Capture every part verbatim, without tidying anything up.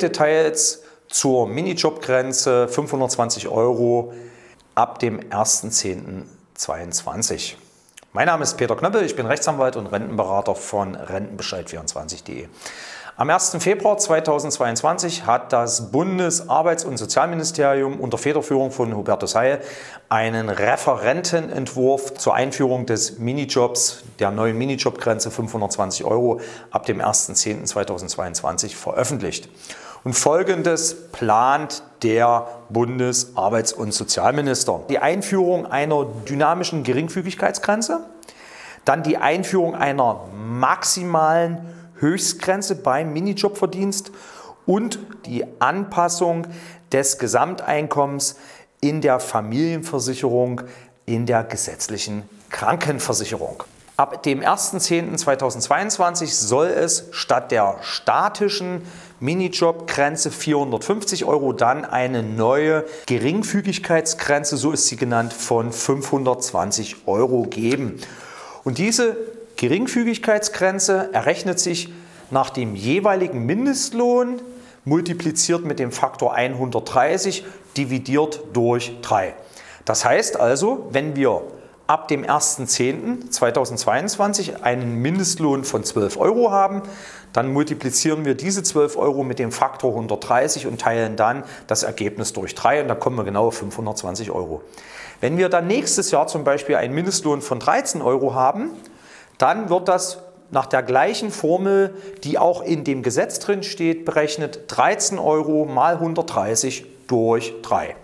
Details zur Minijob-Grenze fünfhundertzwanzig Euro ab dem ersten zehnten zweiundzwanzig. Mein Name ist Peter Knöppel, ich bin Rechtsanwalt und Rentenberater von Rentenbescheid vierundzwanzig punkt de. Am ersten Februar zweitausendzweiundzwanzig hat das Bundesarbeits- und Sozialministerium unter Federführung von Hubertus Heil einen Referentenentwurf zur Einführung des Minijobs, der neuen Minijobgrenze fünfhundertzwanzig Euro ab dem ersten zehnten zweitausendzweiundzwanzig veröffentlicht. Und Folgendes plant der Bundesarbeits- und Sozialminister: die Einführung einer dynamischen Geringfügigkeitsgrenze, dann die Einführung einer maximalen Höchstgrenze beim Minijobverdienst und die Anpassung des Gesamteinkommens in der Familienversicherung, in der gesetzlichen Krankenversicherung. Ab dem ersten zehnten zweitausendzweiundzwanzig soll es statt der statischen Minijobgrenze vierhundertfünfzig Euro dann eine neue Geringfügigkeitsgrenze, so ist sie genannt, von fünfhundertzwanzig Euro geben. Und diese Geringfügigkeitsgrenze errechnet sich nach dem jeweiligen Mindestlohn multipliziert mit dem Faktor hundertdreißig dividiert durch drei. Das heißt also, wenn wir ab dem ersten zehnten zweitausendzweiundzwanzig einen Mindestlohn von zwölf Euro haben, dann multiplizieren wir diese zwölf Euro mit dem Faktor hundertdreißig und teilen dann das Ergebnis durch drei und da kommen wir genau auf fünfhundertzwanzig Euro. Wenn wir dann nächstes Jahr zum Beispiel einen Mindestlohn von dreizehn Euro haben, dann wird das nach der gleichen Formel, die auch in dem Gesetz drin steht, berechnet: dreizehn Euro mal hundertdreißig durch drei.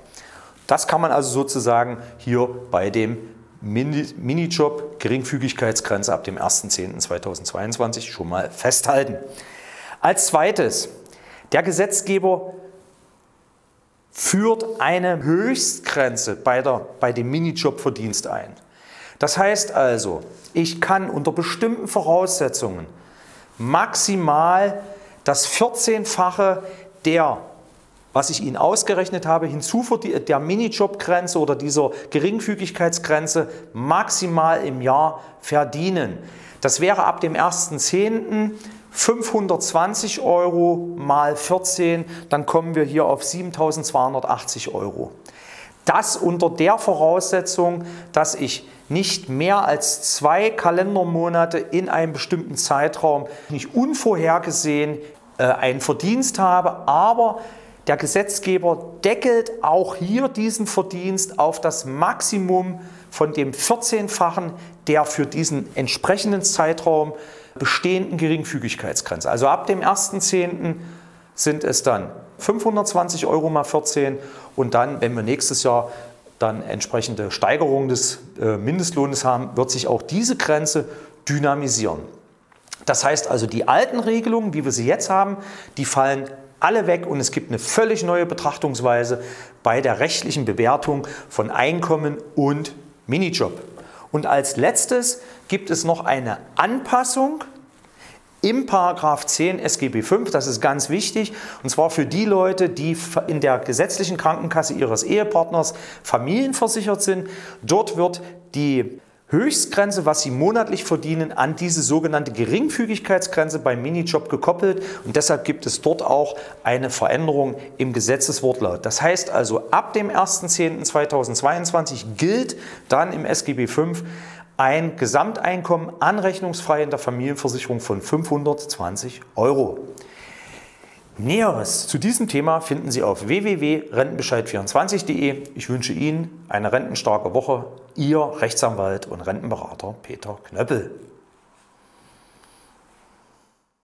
Das kann man also sozusagen hier bei dem Minijob Geringfügigkeitsgrenze ab dem ersten zehnten zweitausendzweiundzwanzig schon mal festhalten. Als zweites, der Gesetzgeber führt eine Höchstgrenze bei, der, bei dem Minijobverdienst ein. Das heißt also, ich kann unter bestimmten Voraussetzungen maximal das vierzehnfache der, was ich Ihnen ausgerechnet habe, hinzuverdienen, der Minijobgrenze oder dieser Geringfügigkeitsgrenze maximal im Jahr verdienen. Das wäre ab dem ersten zehnten fünfhundertzwanzig Euro mal vierzehn, dann kommen wir hier auf siebentausendzweihundertachtzig Euro. Das unter der Voraussetzung, dass ich nicht mehr als zwei Kalendermonate in einem bestimmten Zeitraum nicht unvorhergesehen äh, einen Verdienst habe, aber der Gesetzgeber deckelt auch hier diesen Verdienst auf das Maximum von dem vierzehnfachen der für diesen entsprechenden Zeitraum bestehenden Geringfügigkeitsgrenze. Also ab dem ersten zehnten sind es dann fünfhundertzwanzig Euro mal vierzehn und dann, wenn wir nächstes Jahr dann entsprechende Steigerung des äh, Mindestlohnes haben, wird sich auch diese Grenze dynamisieren. Das heißt also, die alten Regelungen, wie wir sie jetzt haben, die fallen alle weg und es gibt eine völlig neue Betrachtungsweise bei der rechtlichen Bewertung von Einkommen und Minijob. Und als letztes gibt es noch eine Anpassung im Paragraph zehn S G B fünf, das ist ganz wichtig, und zwar für die Leute, die in der gesetzlichen Krankenkasse ihres Ehepartners familienversichert sind. Dort wird die Höchstgrenze, was sie monatlich verdienen, an diese sogenannte Geringfügigkeitsgrenze beim Minijob gekoppelt und deshalb gibt es dort auch eine Veränderung im Gesetzeswortlaut. Das heißt also, ab dem ersten zehnten zweitausendzweiundzwanzig gilt dann im S G B fünf ein Gesamteinkommen anrechnungsfrei in der Familienversicherung von fünfhundertzwanzig Euro. Näheres zu diesem Thema finden Sie auf w w w punkt rentenbescheid vierundzwanzig punkt de. Ich wünsche Ihnen eine rentenstarke Woche. Ihr Rechtsanwalt und Rentenberater Peter Knöppel.